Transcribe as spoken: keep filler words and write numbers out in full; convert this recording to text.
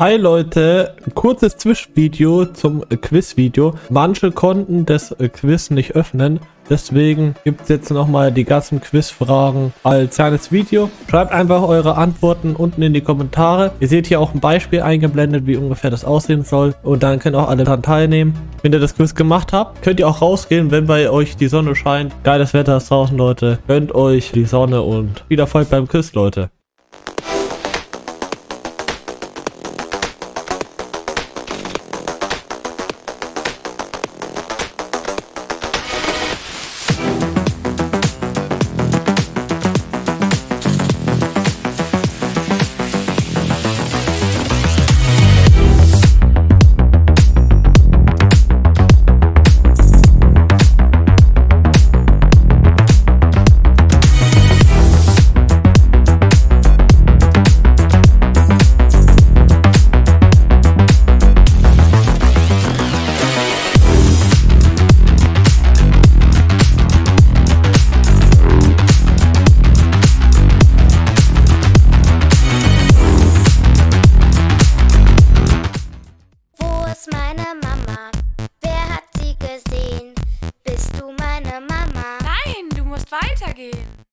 Hi Leute, kurzes Zwischenvideo zum Quiz-Video. Manche konnten das Quiz nicht öffnen, deswegen gibt es jetzt nochmal die ganzen Quiz-Fragen als kleines Video. Schreibt einfach eure Antworten unten in die Kommentare. Ihr seht hier auch ein Beispiel eingeblendet, wie ungefähr das aussehen soll. Und dann könnt auch alle daran teilnehmen. Wenn ihr das Quiz gemacht habt, könnt ihr auch rausgehen, wenn bei euch die Sonne scheint. Geiles Wetter ist draußen, Leute. Gönnt euch die Sonne und viel Erfolg beim Quiz, Leute. Weitergehen.